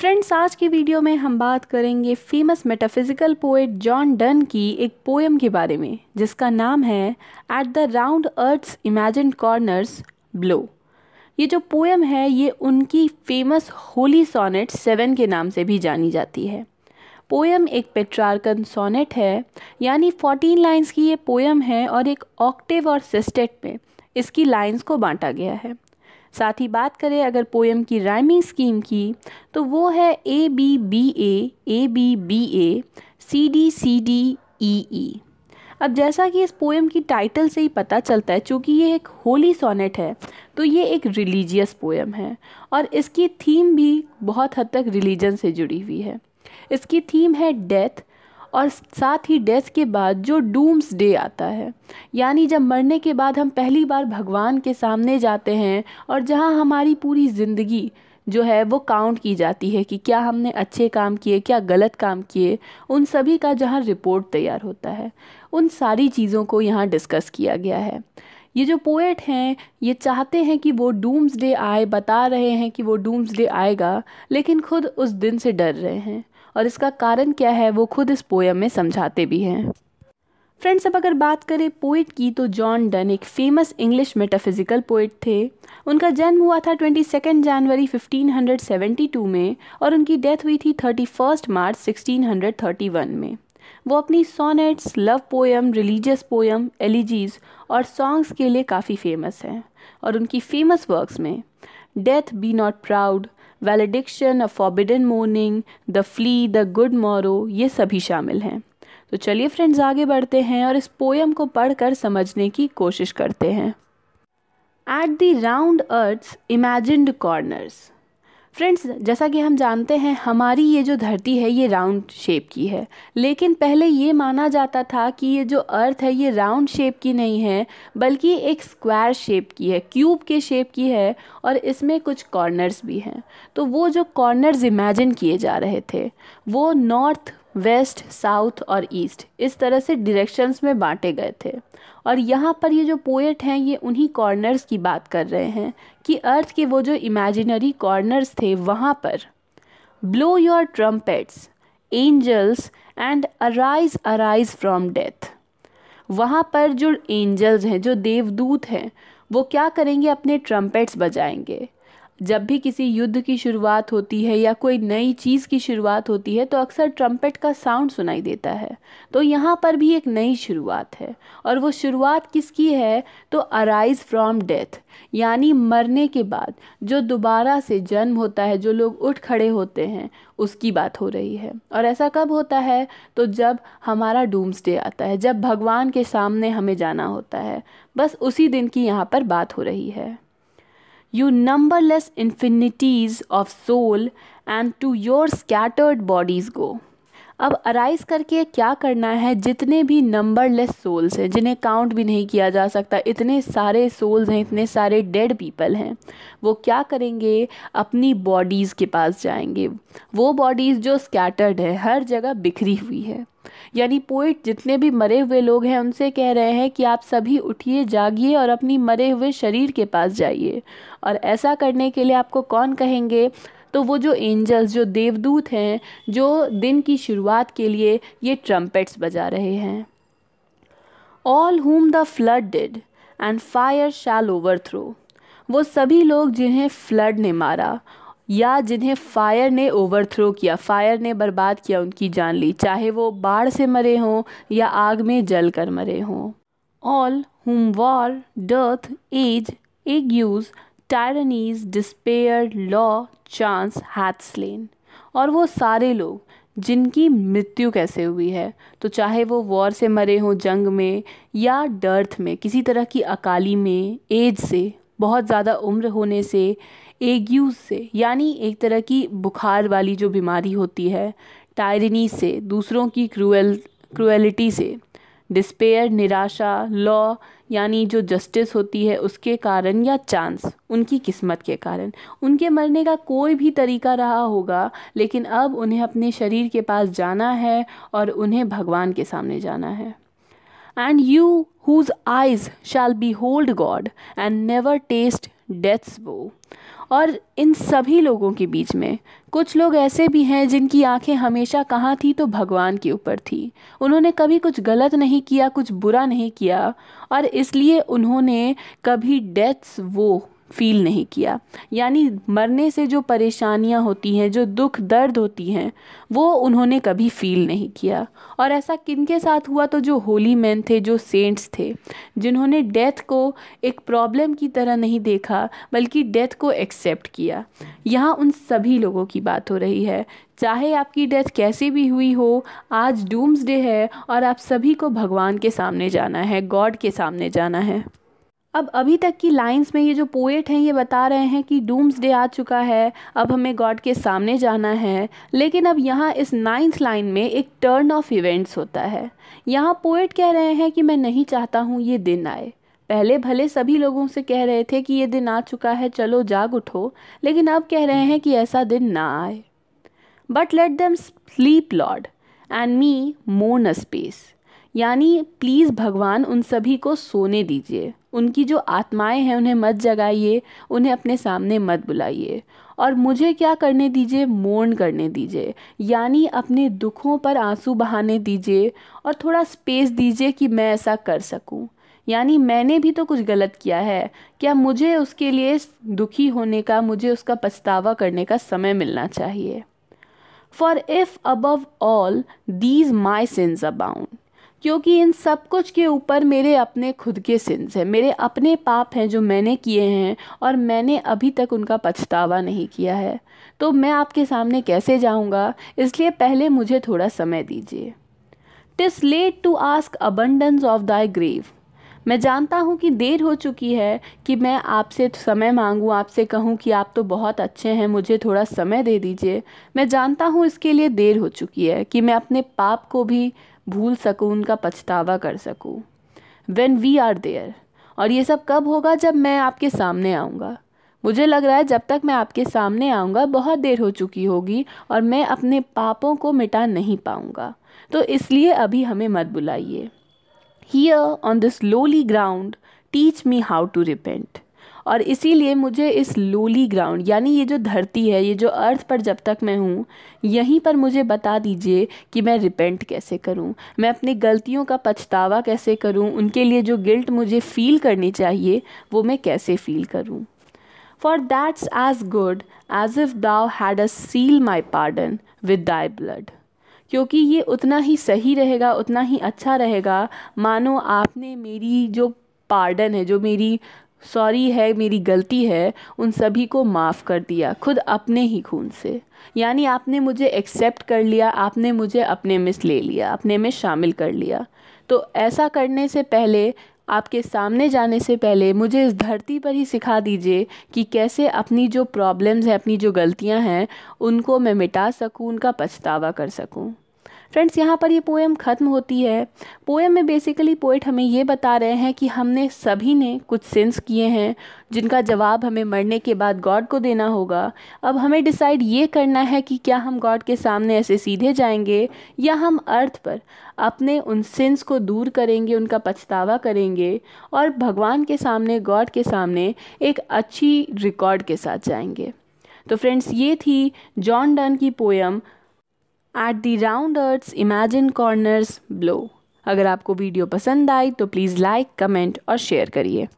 Friends, आज की video में हम बात करेंगे famous metaphysical poet John Donne की एक पोएम के बारे में जिसका नाम है at the round earth's imagined corners blow. ये जो पोएम है ये उनकी फेमस होली सोनेट 7 के नाम से भी जानी जाती है। पोएम एक पेट्रार्कन सोनेट है, यानी 14 लाइंस की ये पोएम है और एक ऑक्टेव और सेस्टेट में इसकी लाइंस को बांटा गया है। साथ ही बात करें अगर पोएम की राइमिंग स्कीम की तो वो है A B B A C D E E। अब जैसा कि इस पोएम की टाइटल से ही पता चलता है, चूँकि ये एक होली सोनेट है तो ये एक रिलीजियस पोएम है और इसकी थीम भी बहुत हद तक रिलीजन से जुड़ी हुई है। इसकी थीम है डेथ और साथ ही डेथ के बाद जो डूम्सडे आता है, यानी जब मरने के बाद हम पहली बार भगवान के सामने जाते हैं और जहाँ हमारी पूरी ज़िंदगी जो है वो काउंट की जाती है कि क्या हमने अच्छे काम किए, क्या गलत काम किए, उन सभी का जहाँ रिपोर्ट तैयार होता है, उन सारी चीज़ों को यहाँ डिस्कस किया गया है। ये जो पोएट हैं ये चाहते हैं कि वो डूम्सडे आए, बता रहे हैं कि वो डूम्सडे आएगा लेकिन खुद उस दिन से डर रहे हैं और इसका कारण क्या है वो खुद इस पोएम में समझाते भी हैं। फ्रेंड्स, अब अगर बात करें पोइट की तो जॉन डन एक फेमस इंग्लिश मेटाफिजिकल पोइट थे। उनका जन्म हुआ था 22 जनवरी 1572 में और उनकी डेथ हुई थी 31 मार्च 1631 में। वो अपनी sonnets, love poem, religious poem, elegies और सॉन्ग्स के लिए काफ़ी फेमस हैं और उनकी फेमस वर्क्स में death be not proud, valediction, a forbidden mourning, the flea, the good morrow ये सभी शामिल हैं। तो चलिए फ्रेंड्स, आगे बढ़ते हैं और इस पोएम को पढ़कर समझने की कोशिश करते हैं। At the round earth's imagined corners. Friends, जैसा कि हम जानते हैं हमारी ये जो धरती है ये राउंड शेप की है, लेकिन पहले ये माना जाता था कि ये जो अर्थ है ये राउंड शेप की नहीं है बल्कि एक स्क्वायर शेप की है, क्यूब के शेप की है और इसमें कुछ कॉर्नर्स भी हैं। तो वो जो कॉर्नर्स इमेजिन किए जा रहे थे वो नॉर्थ, वेस्ट, साउथ और ईस्ट इस तरह से डायरेक्शंस में बांटे गए थे और यहाँ पर ये जो पोएट हैं ये उन्हीं कॉर्नर्स की बात कर रहे हैं कि अर्थ के वो जो इमेजिनरी कॉर्नर्स थे वहाँ पर blow your trumpets angels and arise arise from death. वहाँ पर जो एंजल्स हैं, जो देवदूत हैं, वो क्या करेंगे, अपने ट्रम्पेट्स बजाएंगे। जब भी किसी युद्ध की शुरुआत होती है या कोई नई चीज़ की शुरुआत होती है तो अक्सर ट्रम्पेट का साउंड सुनाई देता है, तो यहाँ पर भी एक नई शुरुआत है और वो शुरुआत किसकी है तो अराइज फ्रॉम डेथ, यानी मरने के बाद जो दोबारा से जन्म होता है, जो लोग उठ खड़े होते हैं, उसकी बात हो रही है। और ऐसा कब होता है तो जब हमारा डूम्सडे आता है, जब भगवान के सामने हमें जाना होता है, बस उसी दिन की यहाँ पर बात हो रही है। You numberless infinities of soul and to your scattered bodies go। अब अराइज करके क्या करना है, जितने भी नंबरलेस सोल्स हैं जिन्हें काउंट भी नहीं किया जा सकता, इतने सारे सोल्स हैं, इतने सारे डेड पीपल हैं, वो क्या करेंगे, अपनी बॉडीज़ के पास जाएंगे। वो बॉडीज़ जो स्कैटर्ड है, हर जगह बिखरी हुई है, यानी पोइट जितने भी मरे हुए लोग हैं उनसे कह रहे हैं कि आप सभी उठिए, जागिए और अपनी मरे हुए शरीर के पास जाइए। और ऐसा करने के लिए आपको कौन कहेंगे तो वो जो एंजल्स, जो देवदूत हैं, जो दिन की शुरुआत के लिए ये ट्रम्पेट्स बजा रहे हैं। All whom the flood did and fire shall overthrow. वो सभी लोग जिन्हें फ्लड ने मारा या जिन्हें फायर ने ओवरथ्रो किया, फायर ने बर्बाद किया, उनकी जान ली, चाहे वो बाढ़ से मरे हों या आग में जल कर मरे हों। All whom war, dearth, age, agues, tyrannies, despair, law, chance hath slain. और वो सारे लोग जिनकी मृत्यु कैसे हुई है, तो चाहे वो वॉर से मरे हों, जंग में या डर्थ में, किसी तरह की अकाली में, एज से, बहुत ज़्यादा उम्र होने से, एग्यूज से यानी एक तरह की बुखार वाली जो बीमारी होती है, टायरनी से, दूसरों की क्रूएलिटी से, डिस्पेयर, निराशा, लॉ यानी जो जस्टिस होती है उसके कारण, या चांस, उनकी किस्मत के कारण। उनके मरने का कोई भी तरीका रहा होगा लेकिन अब उन्हें अपने शरीर के पास जाना है और उन्हें भगवान के सामने जाना है। And you whose eyes shall behold God and never taste death's woe। और इन सभी लोगों के बीच में कुछ लोग ऐसे भी हैं जिनकी आंखें हमेशा कहाँ थी तो भगवान के ऊपर थी। उन्होंने कभी कुछ गलत नहीं किया, कुछ बुरा नहीं किया और इसलिए उन्होंने कभी डेथ्स वो फील नहीं किया, यानी मरने से जो परेशानियां होती हैं, जो दुख दर्द होती हैं, वो उन्होंने कभी फील नहीं किया। और ऐसा किनके साथ हुआ तो जो होली मैन थे, जो सेंट्स थे, जिन्होंने डेथ को एक प्रॉब्लम की तरह नहीं देखा बल्कि डेथ को एक्सेप्ट किया। यहाँ उन सभी लोगों की बात हो रही है, चाहे आपकी डेथ कैसे भी हुई हो। आज डूम्सडे है और आप सभी को भगवान के सामने जाना है, गॉड के सामने जाना है। अब अभी तक की लाइंस में ये जो पोएट हैं ये बता रहे हैं कि डूम्सडे आ चुका है, अब हमें गॉड के सामने जाना है। लेकिन अब यहाँ इस 9th लाइन में एक टर्न ऑफ इवेंट्स होता है। यहाँ पोएट कह रहे हैं कि मैं नहीं चाहता हूँ ये दिन आए। पहले भले सभी लोगों से कह रहे थे कि ये दिन आ चुका है, चलो जाग उठो, लेकिन अब कह रहे हैं कि ऐसा दिन ना आए। But let them sleep lord and me mourn a space, यानी प्लीज़ भगवान उन सभी को सोने दीजिए, उनकी जो आत्माएं हैं उन्हें मत जगाइए, उन्हें अपने सामने मत बुलाइए और मुझे क्या करने दीजिए, मौन करने दीजिए, यानी अपने दुखों पर आंसू बहाने दीजिए और थोड़ा स्पेस दीजिए कि मैं ऐसा कर सकूं। यानी मैंने भी तो कुछ गलत किया है, क्या मुझे उसके लिए दुखी होने का, मुझे उसका पछतावा करने का समय मिलना चाहिए। For if above all these my sins abound, क्योंकि इन सब कुछ के ऊपर मेरे अपने खुद के सिंस हैं, मेरे अपने पाप हैं जो मैंने किए हैं और मैंने अभी तक उनका पछतावा नहीं किया है, तो मैं आपके सामने कैसे जाऊंगा, इसलिए पहले मुझे थोड़ा समय दीजिए। TISS late to ask abundance of thy grave, मैं जानता हूं कि देर हो चुकी है कि मैं आपसे समय मांगूं, आपसे कहूं कि आप तो बहुत अच्छे हैं, मुझे थोड़ा समय दे दीजिए। मैं जानता हूं इसके लिए देर हो चुकी है कि मैं अपने पाप को भी भूल सकूँ, उनका पछतावा कर सकूँ। When we are there, और ये सब कब होगा, जब मैं आपके सामने आऊँगा। मुझे लग रहा है जब तक मैं आपके सामने आऊँगा बहुत देर हो चुकी होगी और मैं अपने पापों को मिटा नहीं पाऊँगा, तो इसलिए अभी हमें मत बुलाइए। Here on this lowly ground, teach me how to repent, और इसीलिए मुझे इस लोली ग्राउंड, यानी ये जो धरती है, ये जो अर्थ पर जब तक मैं हूँ, यहीं पर मुझे बता दीजिए कि मैं रिपेंट कैसे करूँ, मैं अपनी गलतियों का पछतावा कैसे करूँ, उनके लिए जो गिल्ट मुझे फ़ील करनी चाहिए वो मैं कैसे फ़ील करूँ। For that's as good as if thou had seal my pardon with thy blood, क्योंकि ये उतना ही सही रहेगा, उतना ही अच्छा रहेगा, मानो आपने मेरी जो पार्डन है, जो मेरी सॉरी है, मेरी गलती है, उन सभी को माफ़ कर दिया खुद अपने ही खून से। यानी आपने मुझे एक्सेप्ट कर लिया, आपने मुझे अपने में ले लिया, अपने में शामिल कर लिया। तो ऐसा करने से पहले, आपके सामने जाने से पहले मुझे इस धरती पर ही सिखा दीजिए कि कैसे अपनी जो प्रॉब्लम्स हैं, अपनी जो गलतियां हैं, उनको मैं मिटा सकूँ, उनका पछतावा कर सकूँ। फ्रेंड्स, यहाँ पर ये पोएम ख़त्म होती है। पोएम में बेसिकली पोएट हमें ये बता रहे हैं कि हमने सभी ने कुछ सिंस किए हैं जिनका जवाब हमें मरने के बाद गॉड को देना होगा। अब हमें डिसाइड ये करना है कि क्या हम गॉड के सामने ऐसे सीधे जाएंगे या हम अर्थ पर अपने उन सिंस को दूर करेंगे, उनका पछतावा करेंगे और भगवान के सामने, गॉड के सामने एक अच्छी रिकॉर्ड के साथ जाएंगे। तो फ्रेंड्स, ये थी जॉन डन की poem At the Round Earth's Imagined Corners Blow। अगर आपको वीडियो पसंद आई तो प्लीज़ लाइक, कमेंट और शेयर करिए।